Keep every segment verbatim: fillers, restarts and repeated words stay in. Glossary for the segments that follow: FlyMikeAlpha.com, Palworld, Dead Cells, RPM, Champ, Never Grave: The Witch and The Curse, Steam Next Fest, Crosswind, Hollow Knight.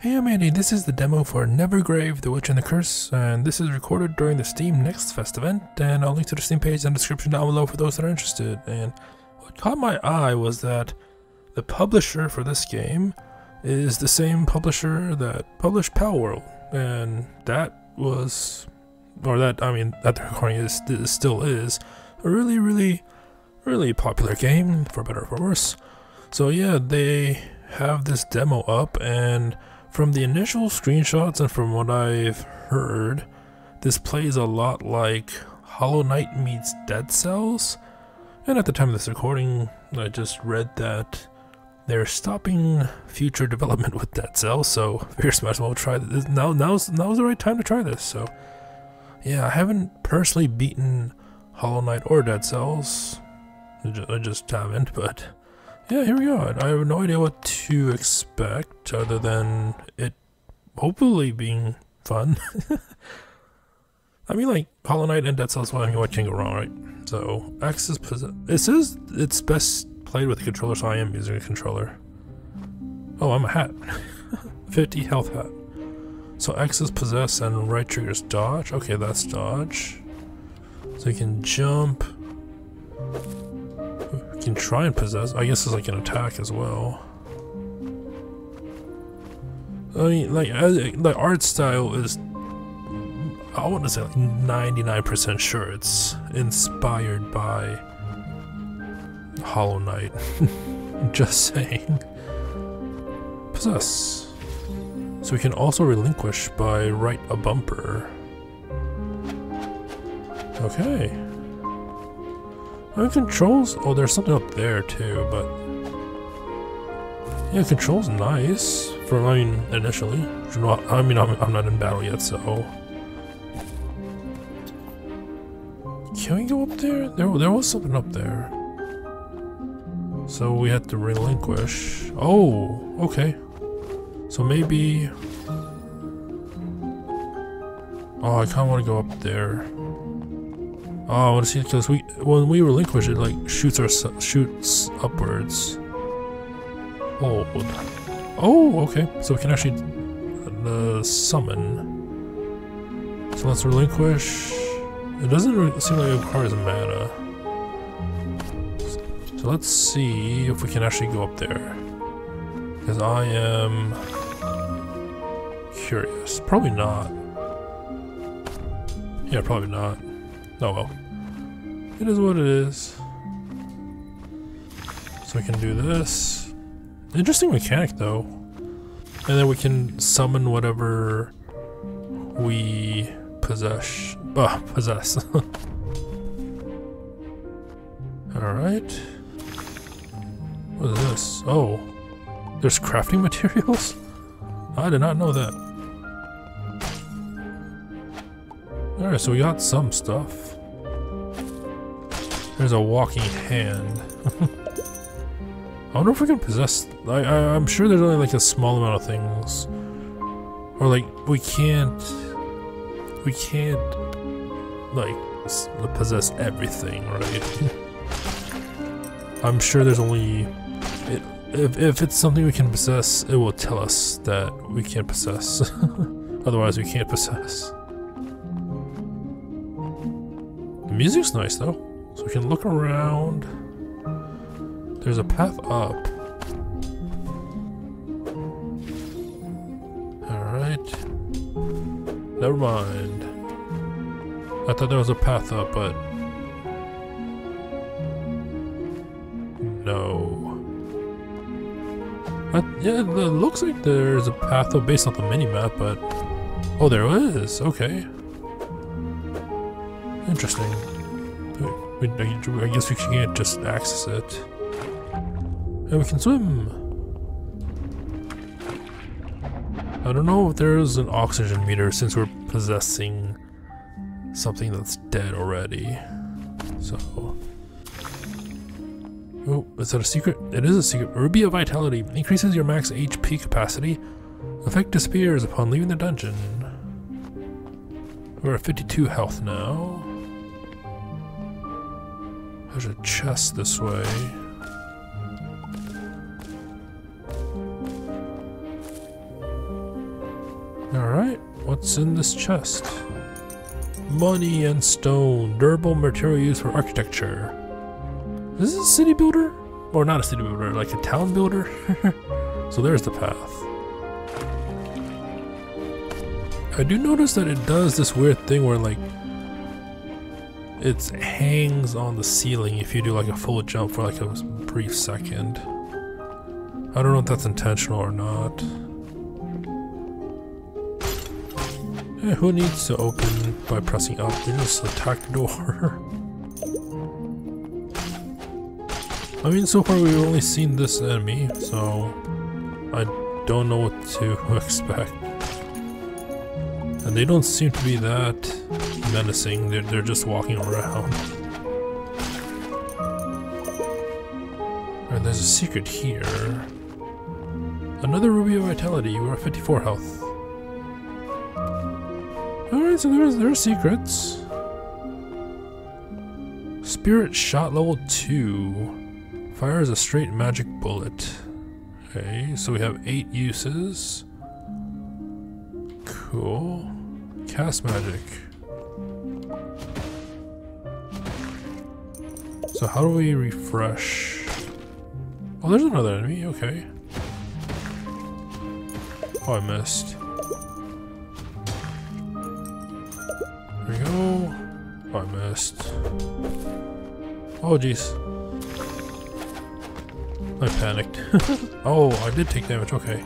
Hey, I'm Andy, this is the demo for Never Grave: The Witch and The Curse, and this is recorded during the Steam Next Fest event, and I'll link to the Steam page in the description down below for those that are interested. And what caught my eye was that the publisher for this game is the same publisher that published Palworld, and that was, or that, I mean, that the recording is, is, still is, a really, really, really popular game, for better or for worse. So yeah, they have this demo up, and from the initial screenshots and from what I've heard, this plays a lot like Hollow Knight meets Dead Cells. And at the time of this recording, I just read that they're stopping future development with Dead Cells, so figures might as well try this. Now, now's, now's the right time to try this, so. Yeah, I haven't personally beaten Hollow Knight or Dead Cells. I just, I just haven't, but yeah, here we are. I have no idea what to expect other than it hopefully being fun. I mean, like, Hollow Knight and Dead Cells, well, I mean, what can go wrong, right? So, X is possessed. It says it's best played with a controller, so I am using a controller. Oh, I'm a hat. fifty health hat. So, X is possess and right trigger is dodge. Okay, that's dodge. So, you can jump. You can try and possess. I guess it's like an attack as well. I mean, like, the art style is, I want to say, like ninety-nine percent sure it's inspired by Hollow Knight. Just saying. Possess. So we can also relinquish by right a bumper. Okay. And controls. Oh, there's something up there too, but yeah, controls nice. For I mean, initially, I mean, I'm, I'm not in battle yet, so. Can we go up there? There, there was something up there. So we had to relinquish. Oh, okay. So maybe. Oh, I kind of want to go up there. Oh, I want to see because we, when we relinquish, it like shoots our shoots upwards. Oh. Oh, okay. So we can actually uh, summon. So let's relinquish. It doesn't really seem like it requires mana. So let's see if we can actually go up there. Because I am curious. Probably not. Yeah, probably not. Oh well. It is what it is. So we can do this. Interesting mechanic though. And then we can summon whatever we possess. Oh, possess. Alright. What is this? Oh. There's crafting materials? I did not know that. Alright, so we got some stuff. There's a walking hand. I wonder if we can possess. I, I, I'm sure there's only like a small amount of things. Or like, we can't. We can't. Like, possess everything, right? I'm sure there's only, it, if, if it's something we can possess, it will tell us that we can't possess. Otherwise we can't possess. The music's nice though, so we can look around. There's a path up. Alright. Never mind. I thought there was a path up, but no. I, yeah, it looks like there's a path up based on the minimap, but oh, there is. Okay, interesting. We, I guess we can't just access it, and we can swim. I don't know if there's an oxygen meter since we're possessing something that's dead already. So, oh, is that a secret? It is a secret. Ruby of Vitality increases your max H P capacity. Effect disappears upon leaving the dungeon. We're at fifty-two health now. There's a chest this way. Alright, what's in this chest? Money and stone. Durable material used for architecture. Is this a city builder? Or not a city builder, like a town builder? So there's the path. I do notice that it does this weird thing where like it hangs on the ceiling if you do like a full jump for like a brief second. I don't know if that's intentional or not. Eh, who needs to open by pressing up? They just attack the door. I mean, so far we've only seen this enemy, so I don't know what to expect. And they don't seem to be that menacing, they're, they're just walking around. And there's a secret here. Another ruby of vitality, you are fifty-four health. Alright, so there's, there are secrets. Spirit shot level two. Fires a straight magic bullet. Okay, so we have eight uses. Cool. Cast magic. So how do we refresh? Oh, there's another enemy, okay. Oh, I missed. There we go. Oh, I missed. Oh, jeez. I panicked. Oh, I did take damage, okay.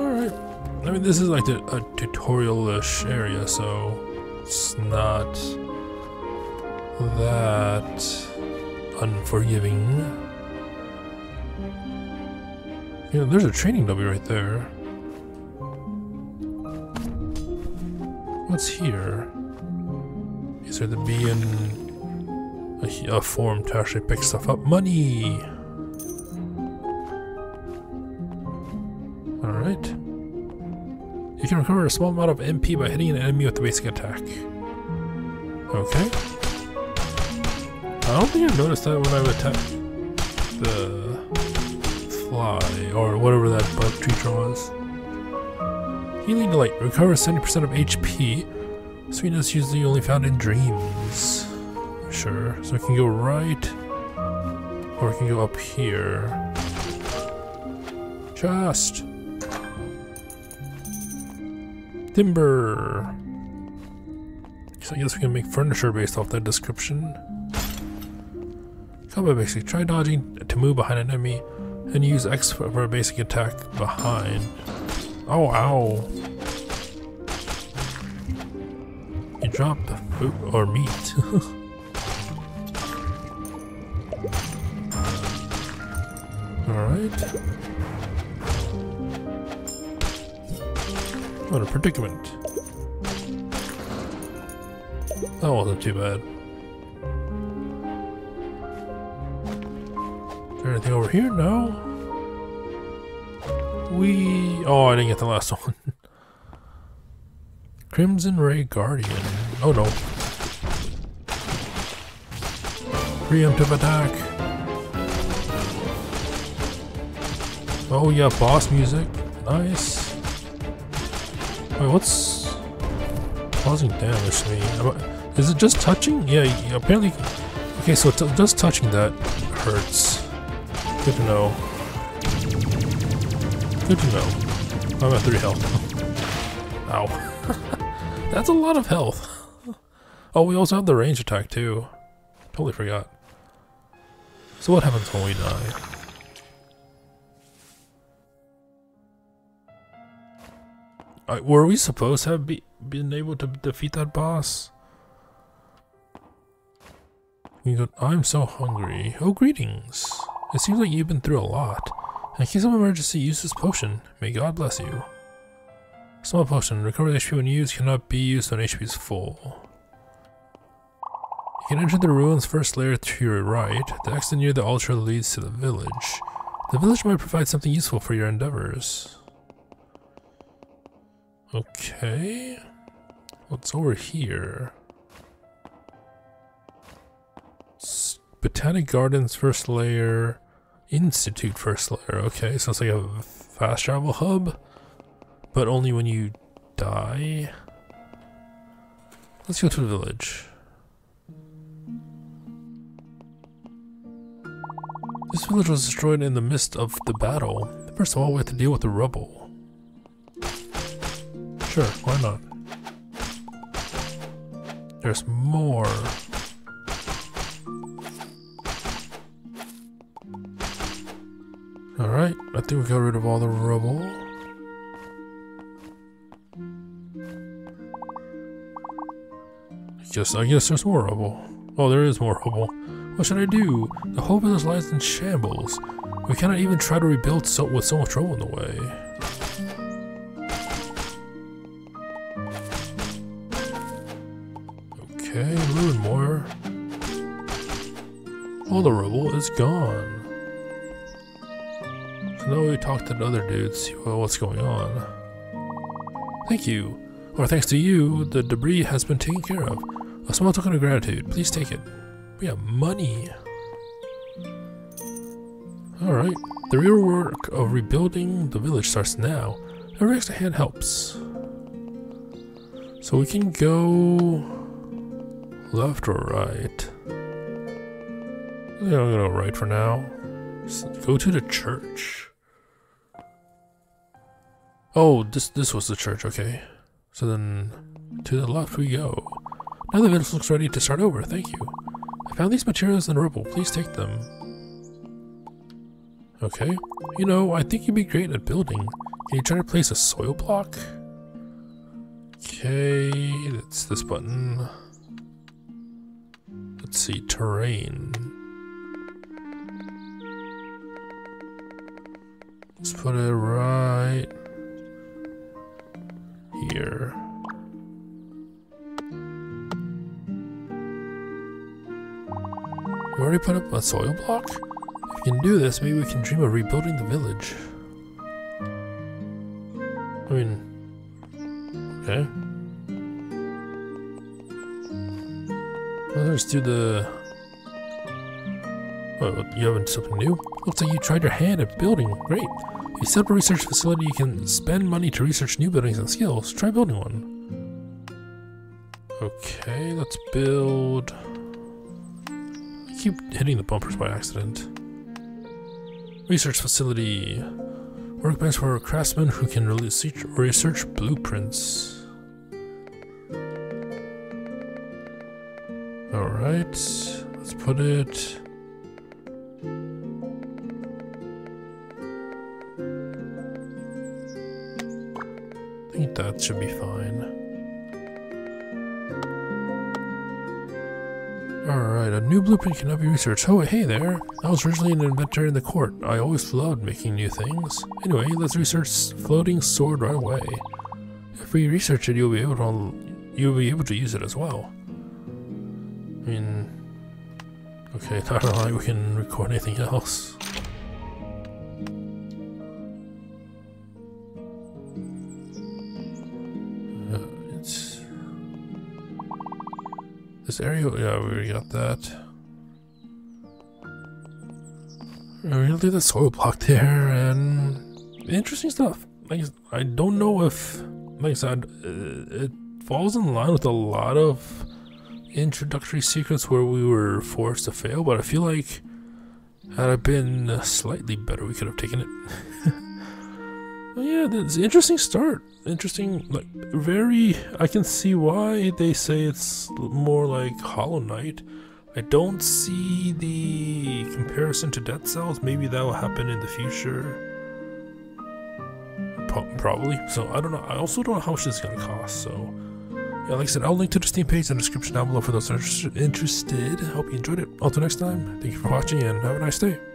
Alright. I mean, this is like a, a tutorial-ish area, so it's not that unforgiving. You know, there's a training W right there. What's here? Is there the B and... a form to actually pick stuff up. Money! Alright. You can recover a small amount of M P by hitting an enemy with the basic attack. Okay. I don't think I noticed that when I would attack the fly or whatever that bug creature was. Healing Delight. Recover seventy percent of H P. Sweetness usually only found in dreams. Sure, so it can go right or it can go up here. Chest. Timber. So I guess we can make furniture based off that description. Combat basic. Try dodging to move behind an enemy and use X for a basic attack behind. Oh, ow. You dropped the food or meat. Alright. What a predicament. That wasn't too bad. Is there anything over here? No. We. Oh, I didn't get the last one. Crimson Ray Guardian. Oh no. Preemptive attack. Oh yeah, boss music. Nice. Wait, what's causing damage to me? Is it just touching? Yeah, apparently... Okay, so t just touching that hurts. Good to know. Good to know. I'm at three health. Ow. That's a lot of health. Oh, we also have the range attack too. Totally forgot. So what happens when we die? Uh, were we supposed to have be been able to defeat that boss? You go, I'm so hungry. Oh, greetings. It seems like you've been through a lot. In case of emergency, use this potion. May God bless you. Small potion. Recover the H P when used. Cannot be used when H P is full. You can enter the ruins first layer to your right. The exit near the altar leads to the village. The village might provide something useful for your endeavors. Okay, what's over here? It's Botanic Gardens first layer, Institute first layer. Okay, so it's like a fast travel hub. but only when you die. Let's go to the village. This village was destroyed in the midst of the battle. First of all, we have to deal with the rubble. Sure, why not? There's more. Alright, I think we got rid of all the rubble. I guess, I guess there's more rubble. Oh, there is more rubble. What should I do? The whole village lies in shambles. We cannot even try to rebuild so with so much trouble in the way. Okay, a little more. All the rubble is gone. So now we talk to the other dudes, see well, what's going on. Thank you. Or thanks to you, the debris has been taken care of. A small token of gratitude. Please take it. We have money. Alright, the real work of rebuilding the village starts now. Every extra hand helps. So we can go left or right. Yeah, I'm gonna go right for now. So go to the church. Oh, this this was the church, okay. So then to the left we go. Now the village looks ready to start over, thank you. I found these materials in the rubble, please take them. Okay. You know, I think you'd be great at building. Can you try to place a soil block? Okay, it's this button. Let's see, terrain. Let's put it right here. You already put up a soil block? If we can do this, maybe we can dream of rebuilding the village. I mean, okay. Let's do the... Oh, you haven't something new? Looks like you tried your hand at building. Great. If you set up a research facility, you can spend money to research new buildings and skills. Try building one. Okay, let's build... I keep hitting the bumpers by accident. Research facility. Workbench for craftsmen who can research, research blueprints. Alright, let's put it... I think that should be fine. Alright, a new blueprint cannot be researched. Oh, hey there! I was originally an inventor in the court. I always loved making new things. Anyway, let's research floating sword right away. If we research it, you'll be able to you'll be able to use it as well. I mean, okay, I don't know if we can record anything else. This area, yeah, we already got that. We're gonna leave the soil block there, and interesting stuff. Like, I don't know if, like I said, it falls in line with a lot of introductory secrets where we were forced to fail, but I feel like had I been slightly better, we could have taken it. Yeah, it's an interesting start. Interesting, like, very... I can see why they say it's more like Hollow Knight. I don't see the comparison to Dead Cells. Maybe that will happen in the future. Pro probably. So, I don't know. I also don't know how much this is going to cost, so... Yeah, like I said, I'll link to the Steam page in the description down below for those that are interested. I hope you enjoyed it. Until next time, thank you for watching and have a nice day.